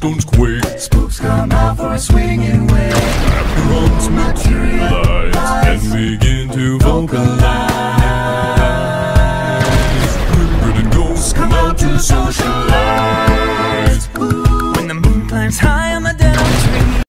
stones quake.